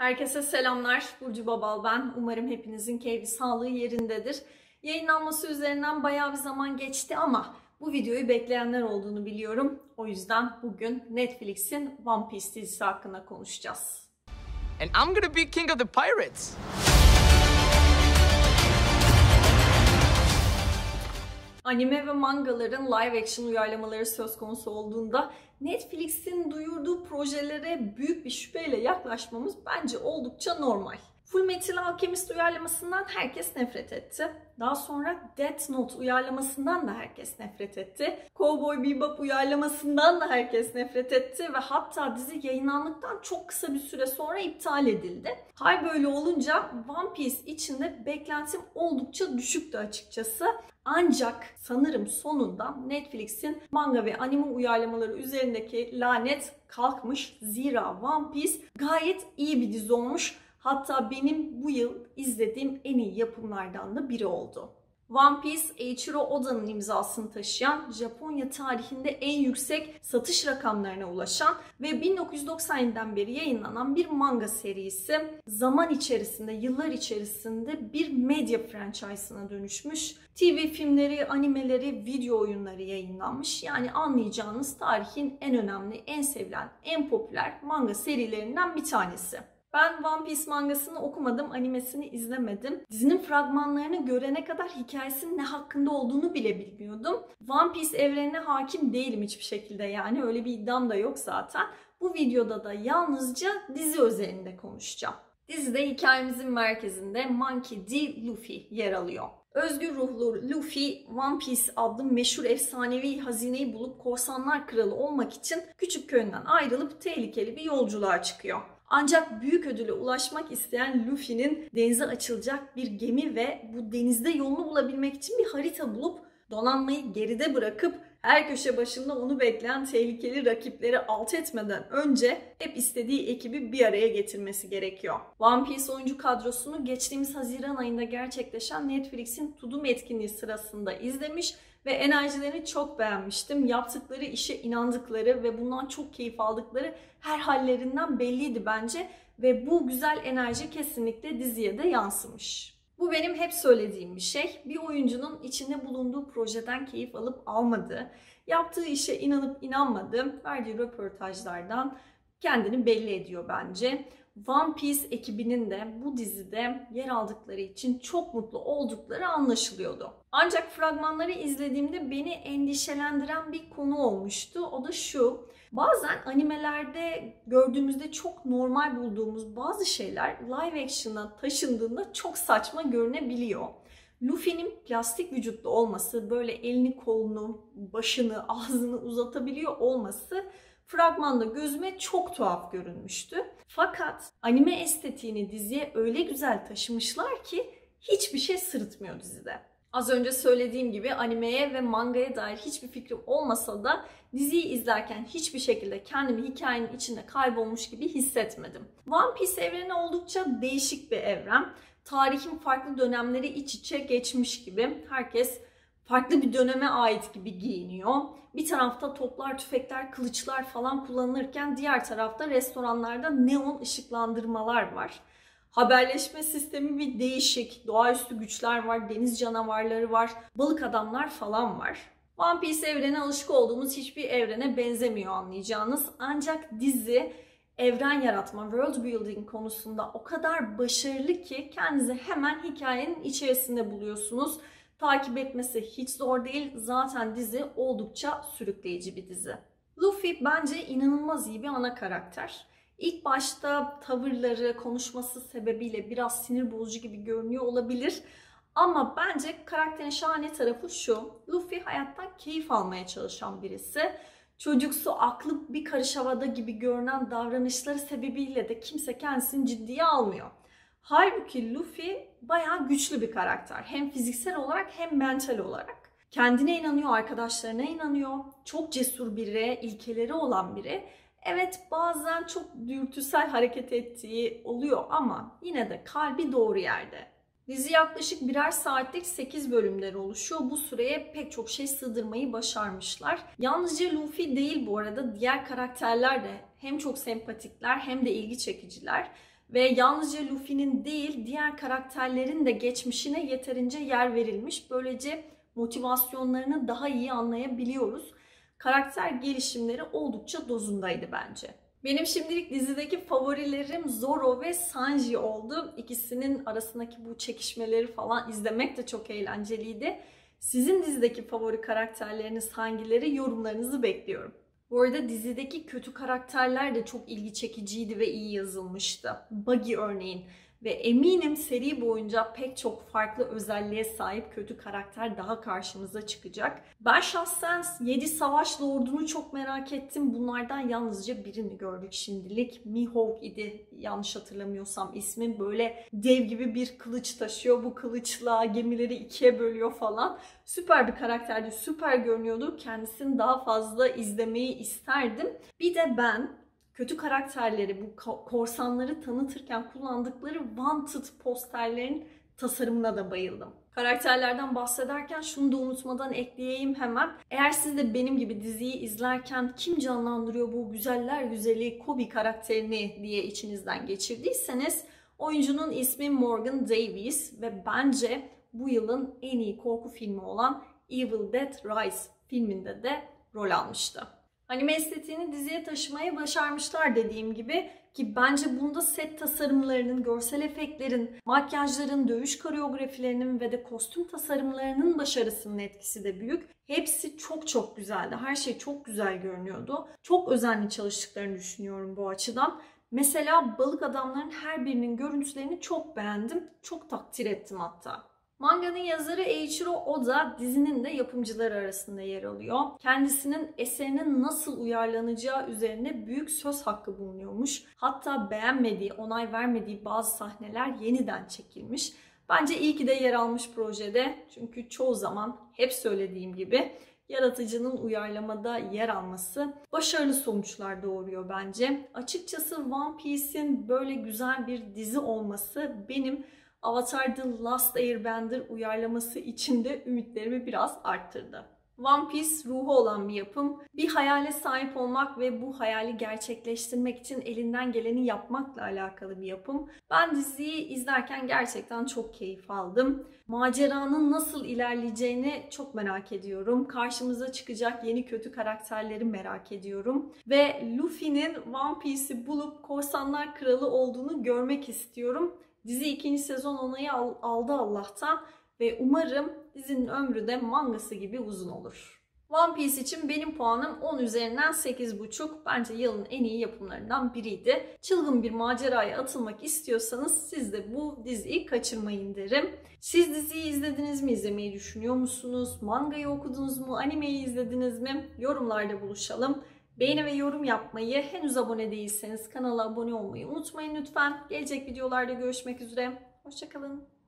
Herkese selamlar. Burcu Babal ben. Umarım hepinizin keyfi, sağlığı yerindedir. Yayınlanması üzerinden bayağı bir zaman geçti ama bu videoyu bekleyenler olduğunu biliyorum. O yüzden bugün Netflix'in One Piece dizisi hakkında konuşacağız. And I'm gonna be king of the pirates. Anime ve mangaların live action uyarlamaları söz konusu olduğunda Netflix'in duyurduğu projelere büyük bir şüpheyle yaklaşmamız bence oldukça normal. Full Metal Alchemist uyarlamasından herkes nefret etti. Daha sonra Death Note uyarlamasından da herkes nefret etti. Cowboy Bebop uyarlamasından da herkes nefret etti ve hatta dizi yayınlandıktan çok kısa bir süre sonra iptal edildi. Hal böyle olunca One Piece için de beklentim oldukça düşüktü açıkçası. Ancak sanırım sonunda Netflix'in manga ve anime uyarlamaları üzerindeki lanet kalkmış. Zira One Piece gayet iyi bir dizi olmuş. Hatta benim bu yıl izlediğim en iyi yapımlardan da biri oldu. One Piece, Eiichiro Oda'nın imzasını taşıyan, Japonya tarihinde en yüksek satış rakamlarına ulaşan ve 1997'den beri yayınlanan bir manga serisi, zaman içerisinde, yıllar içerisinde bir medya franchise'ına dönüşmüş. TV filmleri, animeleri, video oyunları yayınlanmış. Yani anlayacağınız tarihin en önemli, en sevilen, en popüler manga serilerinden bir tanesi. Ben One Piece mangasını okumadım, animesini izlemedim. Dizinin fragmanlarını görene kadar hikayesinin ne hakkında olduğunu bile bilmiyordum. One Piece evrenine hakim değilim hiçbir şekilde, yani öyle bir iddiam da yok zaten. Bu videoda da yalnızca dizi özelinde konuşacağım. Dizide hikayemizin merkezinde Monkey D. Luffy yer alıyor. Özgür ruhlu Luffy, One Piece adlı meşhur efsanevi hazineyi bulup korsanlar kralı olmak için küçük köyünden ayrılıp tehlikeli bir yolculuğa çıkıyor. Ancak büyük ödüle ulaşmak isteyen Luffy'nin denize açılacak bir gemi ve bu denizde yolunu bulabilmek için bir harita bulup donanmayı geride bırakıp her köşe başında onu bekleyen tehlikeli rakipleri alt etmeden önce hep istediği ekibi bir araya getirmesi gerekiyor. One Piece oyuncu kadrosunu geçtiğimiz Haziran ayında gerçekleşen Netflix'in Tudum etkinliği sırasında izlemiş ve enerjilerini çok beğenmiştim. Yaptıkları işe inandıkları ve bundan çok keyif aldıkları her hallerinden belliydi bence ve bu güzel enerji kesinlikle diziye de yansımış. Bu benim hep söylediğim bir şey. Bir oyuncunun içinde bulunduğu projeden keyif alıp almadığı, yaptığı işe inanıp inanmadığı, verdiği röportajlardan kendini belli ediyor bence. One Piece ekibinin de bu dizide yer aldıkları için çok mutlu oldukları anlaşılıyordu. Ancak fragmanları izlediğimde beni endişelendiren bir konu olmuştu. O da şu: bazen animelerde gördüğümüzde çok normal bulduğumuz bazı şeyler live action'a taşındığında çok saçma görünebiliyor. Luffy'nin plastik vücutlu olması, böyle elini, kolunu, başını, ağzını uzatabiliyor olması fragmanda gözüme çok tuhaf görünmüştü. Fakat anime estetiğini diziye öyle güzel taşımışlar ki hiçbir şey sırıtmıyor dizide. Az önce söylediğim gibi animeye ve mangaya dair hiçbir fikrim olmasa da diziyi izlerken hiçbir şekilde kendimi hikayenin içinde kaybolmuş gibi hissetmedim. One Piece evreni oldukça değişik bir evren. Tarihin farklı dönemleri iç içe geçmiş gibi, herkes farklı bir döneme ait gibi giyiniyor. Bir tarafta toplar, tüfekler, kılıçlar falan kullanılırken diğer tarafta restoranlarda neon ışıklandırmalar var. Haberleşme sistemi bir değişik, doğaüstü güçler var, deniz canavarları var, balık adamlar falan var. One Piece evrene alışık olduğumuz hiçbir evrene benzemiyor anlayacağınız. Ancak dizi evren yaratma, world building konusunda o kadar başarılı ki kendinizi hemen hikayenin içerisinde buluyorsunuz. Takip etmesi hiç zor değil. Zaten dizi oldukça sürükleyici bir dizi. Luffy bence inanılmaz iyi bir ana karakter. İlk başta tavırları, konuşması sebebiyle biraz sinir bozucu gibi görünüyor olabilir. Ama bence karakterin şahane tarafı şu: Luffy hayattan keyif almaya çalışan birisi. Çocuksu, aklı bir karış havada gibi görünen davranışları sebebiyle de kimse kendisini ciddiye almıyor. Halbuki Luffy bayağı güçlü bir karakter. Hem fiziksel olarak hem mental olarak. Kendine inanıyor, arkadaşlarına inanıyor. Çok cesur biri, ilkeleri olan biri. Evet, bazen çok dürtüsel hareket ettiği oluyor ama yine de kalbi doğru yerde. Dizi yaklaşık birer saatlik 8 bölümden oluşuyor. Bu süreye pek çok şey sığdırmayı başarmışlar. Yalnızca Luffy değil bu arada, diğer karakterler de hem çok sempatikler hem de ilgi çekiciler. ve yalnızca Luffy'nin değil diğer karakterlerin de geçmişine yeterince yer verilmiş. Böylece motivasyonlarını daha iyi anlayabiliyoruz. Karakter gelişimleri oldukça dozundaydı bence. Benim şimdilik dizideki favorilerim Zoro ve Sanji oldu. İkisinin arasındaki bu çekişmeleri falan izlemek de çok eğlenceliydi. Sizin dizideki favori karakterleriniz hangileri? Yorumlarınızı bekliyorum. Bu arada dizideki kötü karakterler de çok ilgi çekiciydi ve iyi yazılmıştı. Buggy örneğin. Ve eminim seri boyunca pek çok farklı özelliğe sahip kötü karakter daha karşımıza çıkacak. Ben şahsen 7 savaş lordunu çok merak ettim. Bunlardan yalnızca birini gördük şimdilik. Mihawk idi yanlış hatırlamıyorsam ismi. Böyle dev gibi bir kılıç taşıyor. Bu kılıçla gemileri ikiye bölüyor falan. Süper bir karakterdi. Süper görünüyordu. Kendisini daha fazla izlemeyi isterdim. Bir de ben kötü karakterleri, bu korsanları tanıtırken kullandıkları wanted posterlerin tasarımına da bayıldım. Karakterlerden bahsederken şunu da unutmadan ekleyeyim hemen. Eğer siz de benim gibi diziyi izlerken kim canlandırıyor bu güzeller güzeli Koby karakterini diye içinizden geçirdiyseniz, oyuncunun ismi Morgan Davies ve bence bu yılın en iyi korku filmi olan Evil Dead Rise filminde de rol almıştı. Anime estetiğini diziye taşımayı başarmışlar dediğim gibi, ki bence bunda set tasarımlarının, görsel efektlerin, makyajların, dövüş koreografilerinin ve de kostüm tasarımlarının başarısının etkisi de büyük. Hepsi çok çok güzeldi. Her şey çok güzel görünüyordu. Çok özenli çalıştıklarını düşünüyorum bu açıdan. Mesela balık adamların her birinin görüntülerini çok beğendim. Çok takdir ettim hatta. Manganın yazarı Eiichiro Oda dizinin de yapımcıları arasında yer alıyor. Kendisinin eserinin nasıl uyarlanacağı üzerine büyük söz hakkı bulunuyormuş. Hatta beğenmediği, onay vermediği bazı sahneler yeniden çekilmiş. Bence iyi ki de yer almış projede. Çünkü çoğu zaman hep söylediğim gibi yaratıcının uyarlamada yer alması başarılı sonuçlar doğuruyor bence. Açıkçası One Piece'in böyle güzel bir dizi olması benim Avatar The Last Airbender uyarlaması için de ümitlerimi biraz arttırdı. One Piece ruhu olan bir yapım. Bir hayale sahip olmak ve bu hayali gerçekleştirmek için elinden geleni yapmakla alakalı bir yapım. Ben diziyi izlerken gerçekten çok keyif aldım. Maceranın nasıl ilerleyeceğini çok merak ediyorum. Karşımıza çıkacak yeni kötü karakterleri merak ediyorum. Ve Luffy'nin One Piece'i bulup Korsanlar Kralı olduğunu görmek istiyorum. Dizi 2. sezon onayı aldı Allah'tan ve umarım dizinin ömrü de mangası gibi uzun olur. One Piece için benim puanım 10 üzerinden 8,5. Bence yılın en iyi yapımlarından biriydi. Çılgın bir maceraya atılmak istiyorsanız siz de bu diziyi kaçırmayın derim. Siz diziyi izlediniz mi? İzlemeyi düşünüyor musunuz? Mangayı okudunuz mu? Animeyi izlediniz mi? Yorumlarda buluşalım. Beğeni ve yorum yapmayı, henüz abone değilseniz kanala abone olmayı unutmayın lütfen. Gelecek videolarda görüşmek üzere. Hoşça kalın.